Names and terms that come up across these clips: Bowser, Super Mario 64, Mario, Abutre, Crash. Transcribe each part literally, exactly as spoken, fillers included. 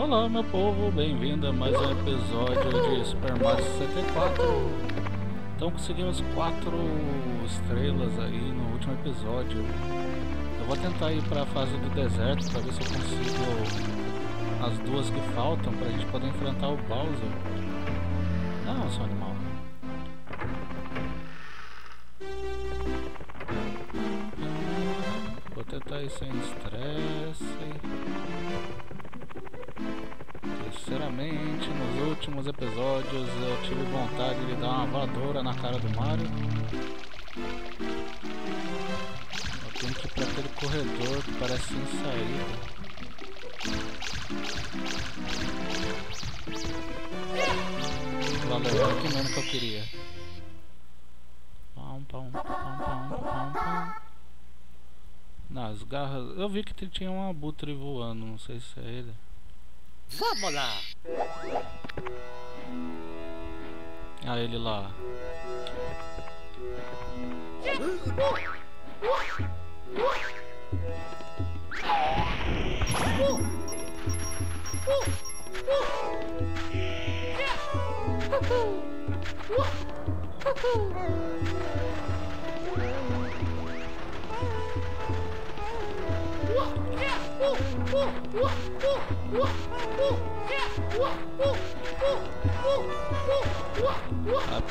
Olá, meu povo, bem-vindo a mais um episódio de Super Mario sessenta e quatro. Então conseguimos quatro estrelas aí no último episódio. Eu vou tentar ir para a fase do deserto para ver se eu consigo as duas que faltam para a gente poder enfrentar o Bowser. Não, seu animal. Vou tentar ir sem estresse. Sinceramente, nos últimos episódios eu tive vontade de dar uma voadora na cara do Mario. Eu tenho que ir para aquele corredor que parece sem saída. Valeu, era aqui mesmo que eu queria. Pão, pão, pão, pão, pão, pão. Nas garras. Eu vi que tinha um abutre voando, não sei se é ele. Vamos lá! Ah, ele lá. Ah,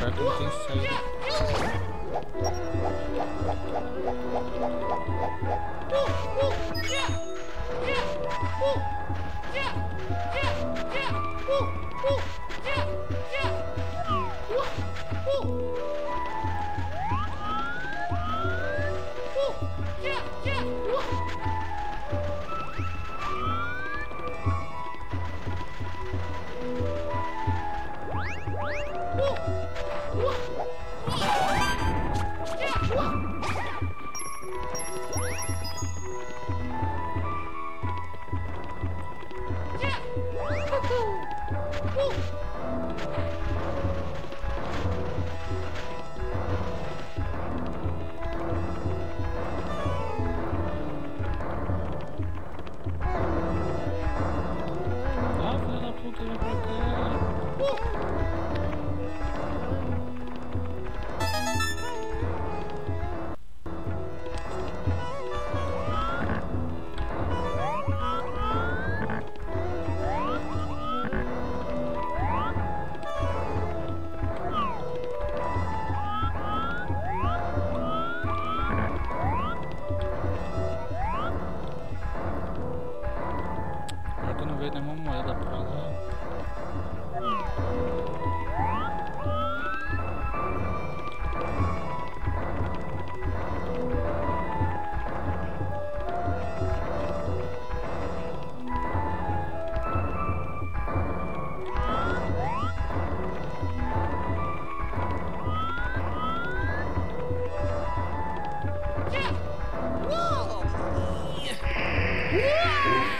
pior que não tem saída.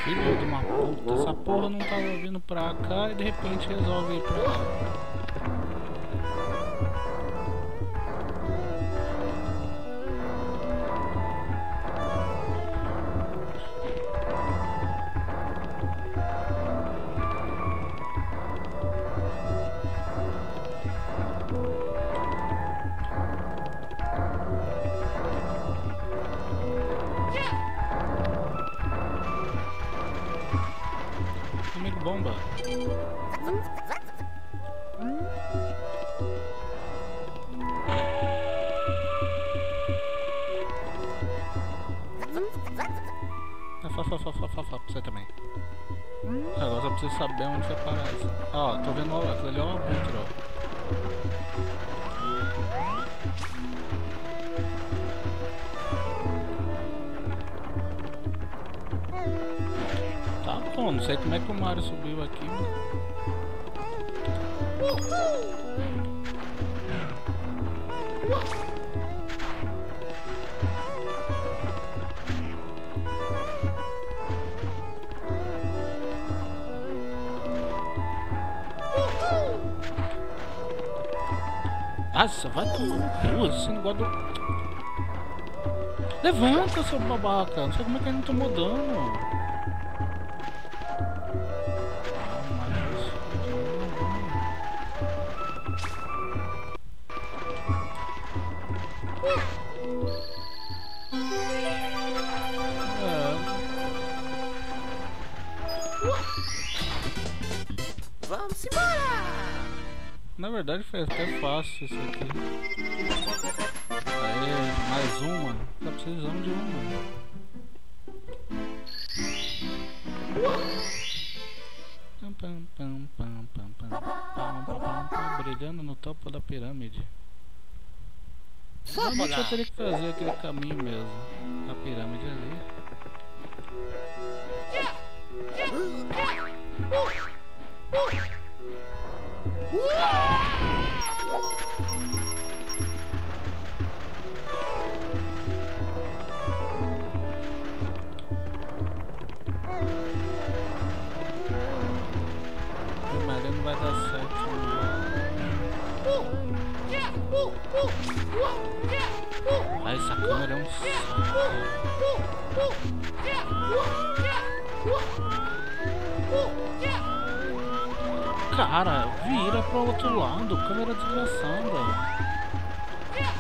Filho de uma puta, essa porra não tava vindo pra cá e de repente resolve ir pra lá. Bomba. É fa fa fa fa fa pra você também. Agora só preciso saber onde vai parar isso. Ó, tô vendo lá, aquilo ali é uma abutre, ó. Bom, não sei como é que o Mario subiu aqui, mano. Nossa, vai tomar duas, esse negócio do... Levanta, seu babaca, não sei como é que ele não tomou dano. Na verdade foi até fácil isso aqui. Aê, mais uma. Tá precisando de uma. Brilhando no topo da pirâmide. Normalmente eu teria que fazer aquele caminho mesmo. A pirâmide ali. Mas ele não vai dar certo. Ai, essa câmera é um saco. Cara, vira pro outro lado, câmera desgraçada. Velho.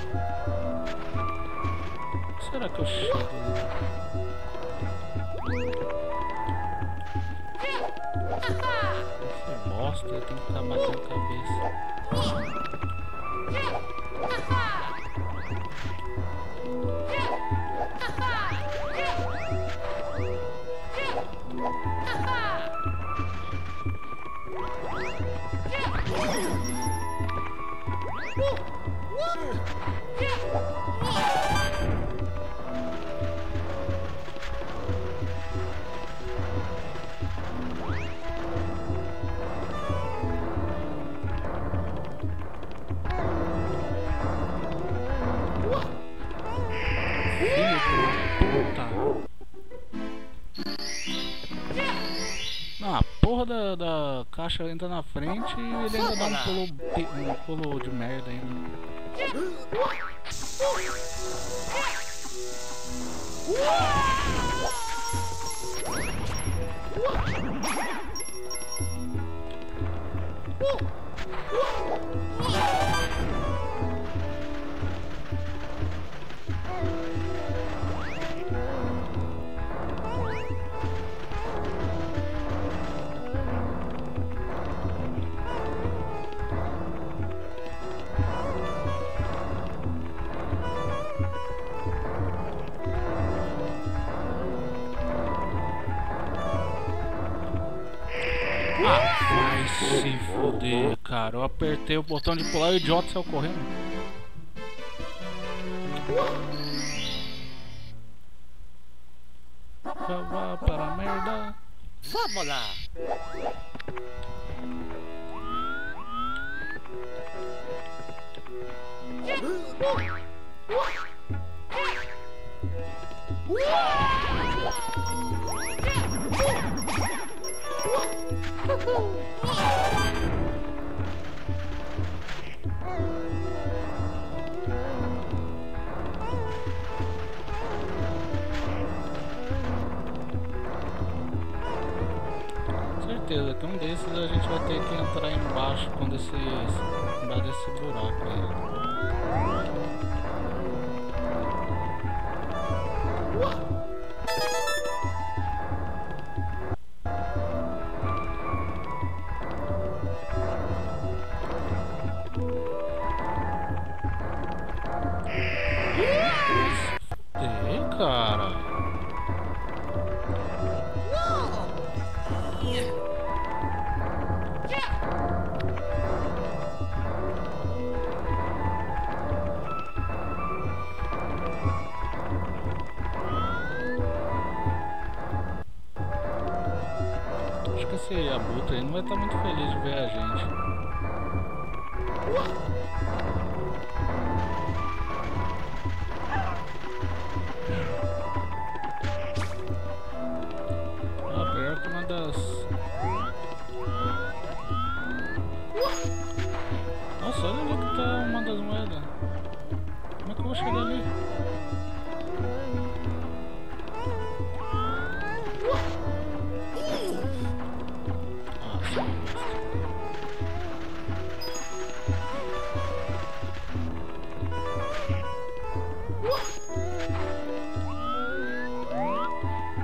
Será que eu chego? Esse bosta tem que estar batendo cabeça. Da, da caixa entra na frente e ele ainda dá um pulo, um pulo de merda ainda. Se foder, cara, eu apertei o botão de pular e o idiota saiu correndo. Vá para a merda. Vamos lá. Certeza que um desses a gente vai ter que entrar embaixo quando esse, esse embaixo desse buraco aí. Acho que esse Abutre não vai estar muito feliz de ver a gente. Ah, pior que uma das... Nossa, olha ali que tá uma das moedas. Como é que eu vou chegar ali?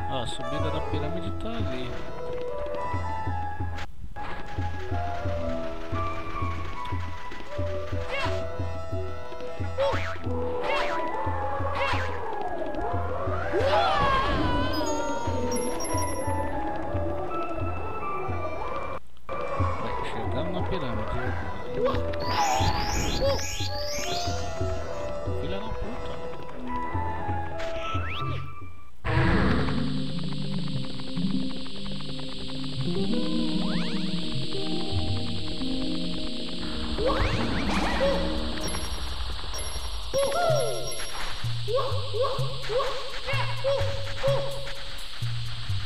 A subida da pirâmide tá ali.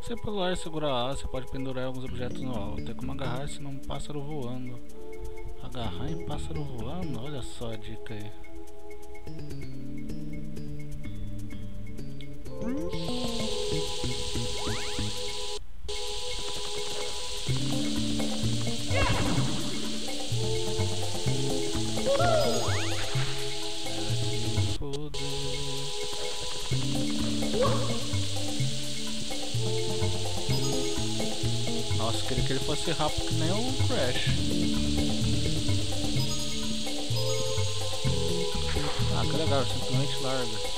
Se você pular e segurar A, você pode pendurar alguns objetos no alto. Tem como agarrar senão um pássaro voando. Agarrar em pássaro voando? Olha só a dica aí. Nossa, queria que ele fosse rápido que nem o Crash. Ah, que legal, simplesmente larga.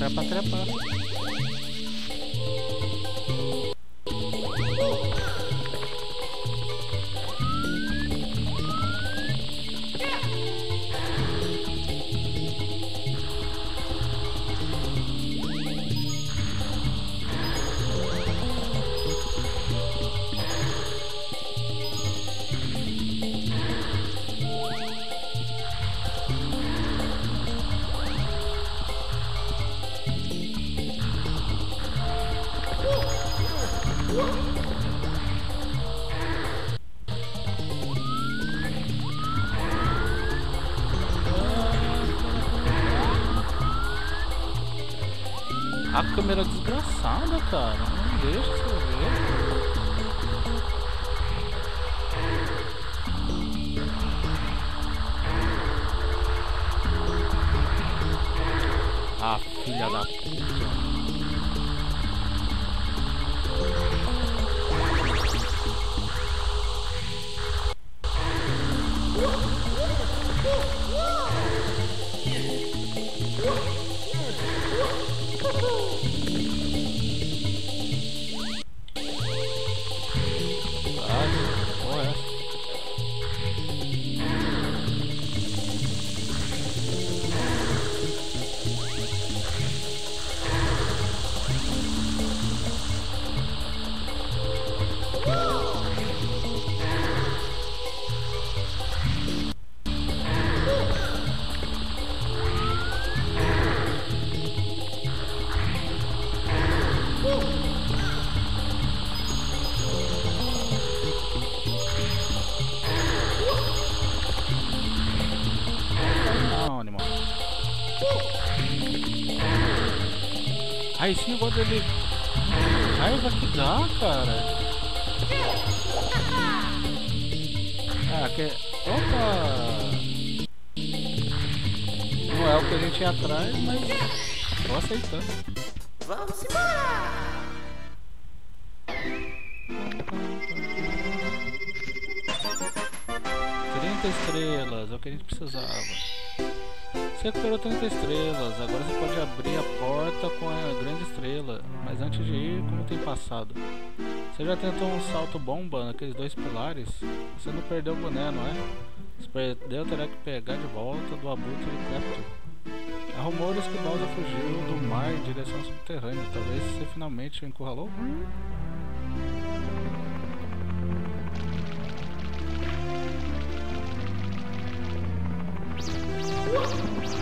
Trepa, trepa. A câmera é desgraçada, cara. Não deixa você ver. Ah, filha da puta. Aí sim eu vou dele. Raiva que dá, cara. Ah, que. Opa! Não é o que a gente ia atrás, mas. Tô aceitando. Vamos embora! trinta estrelas, é o que a gente precisava. Você recuperou trinta estrelas, agora você pode abrir a porta com a grande estrela, mas antes de ir, como tem passado? Você já tentou um salto bomba naqueles dois pilares? Você não perdeu o boné, não é? Se perdeu, terá que pegar de volta do Abutre e Crash. Há rumores que Bowser fugiu do mar em direção subterrânea, talvez você finalmente o encurralou?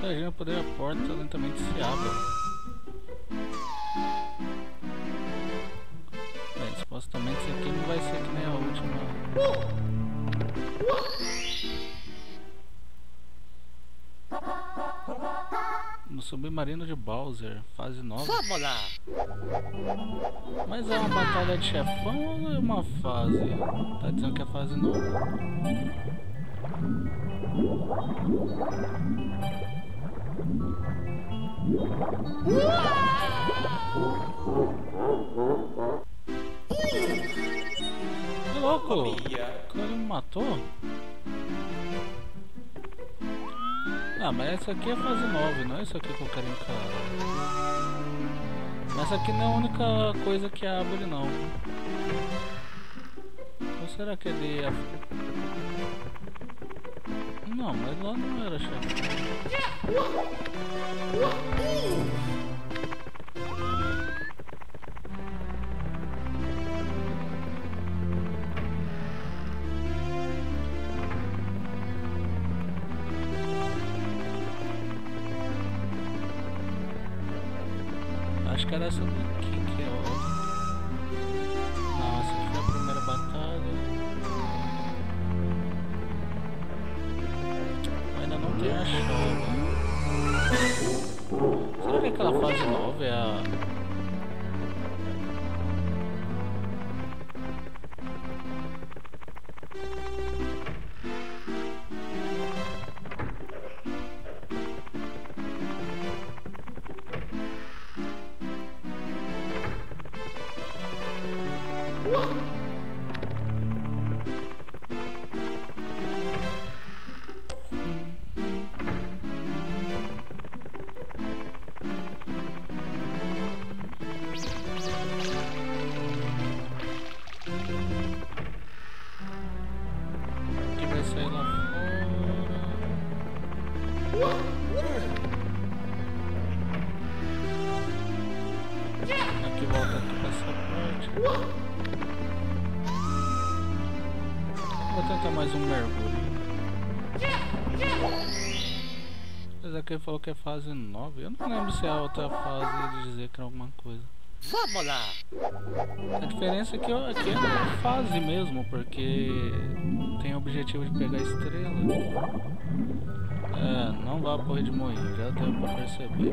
Para poder a porta lentamente se abre. Bem, supostamente isso aqui não vai ser que nem a última. No submarino de Bowser, fase nova. Vamos lá. Mas é uma batalha de chefão ou é uma fase? Tá dizendo que é fase nova. Que louco! Ele me matou? Ah, mas essa aqui é fase nove, não é isso aqui que eu quero encarar. Mas essa aqui não é a única coisa que abre, não. Ou será que ele é... Não, mas lá não era chefe. Acho que era essa daqui que é outra. Não, essa aqui foi a primeira batalha. Ainda não tem a chave. Será que aquela fase nova é a... mais um mergulho. Mas aqui falou que é fase nove. Eu não lembro se é a outra fase de dizer que era alguma coisa. Vamos lá! A diferença é que aqui é uma fase mesmo, porque tem o objetivo de pegar estrela. É, não vá correr de moinho, já deu pra perceber.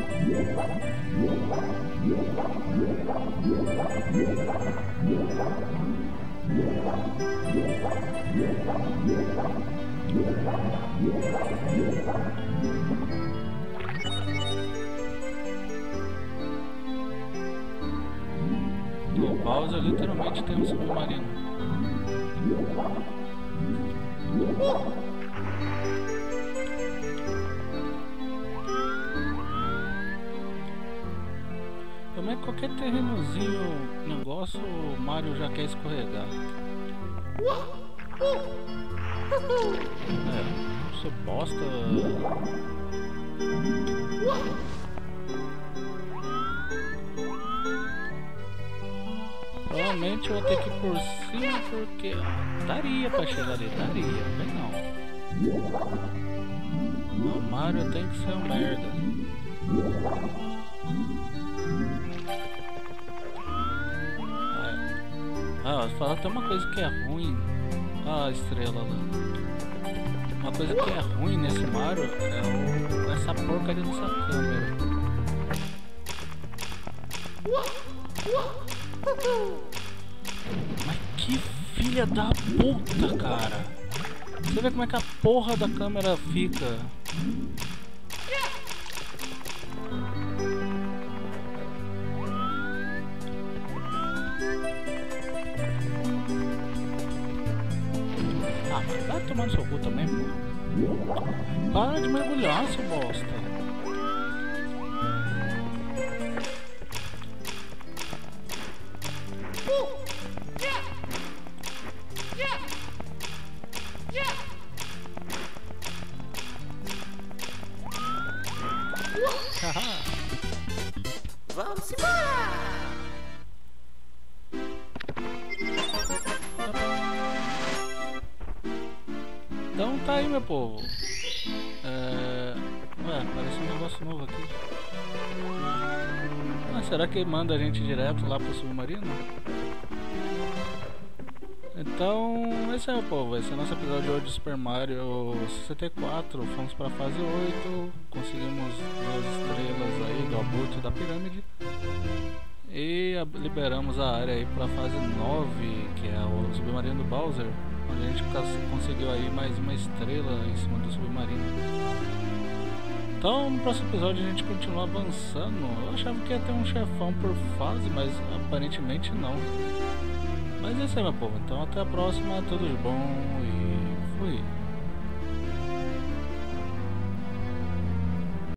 O Bowser literalmente tem um submarino. Também qualquer terrenozinho, negócio, o Mario já quer escorregar. É, você bosta. Provavelmente eu vou ter que ir por cima porque daria pra chegar ali, daria, mas não. O Mario tem que ser um merda. Ah, fala até uma coisa que é ruim. Ah, a estrela lá. Uma coisa que é ruim nesse Mario é o... essa porcaria dessa câmera. Mas que filha da puta, cara. Você vê como é que a porra da câmera fica. Tomando seu cu também, pô. Para de mergulhar, seu bosta. Vamos embora! Então tá aí, meu povo. É... Ué, parece um negócio novo aqui. Ah, será que manda a gente direto lá pro submarino? Então, esse é, meu povo. Esse é o nosso episódio de hoje de Super Mario sessenta e quatro. Fomos pra fase oito. Conseguimos duas estrelas aí do Abutre da pirâmide. E liberamos a área aí pra fase nove, que é o submarino do Bowser. A gente conseguiu aí mais uma estrela em cima do submarino. Então no próximo episódio a gente continua avançando. Eu achava que ia ter um chefão por fase, mas aparentemente não. Mas é isso aí, meu povo. Então até a próxima, tudo de bom e fui.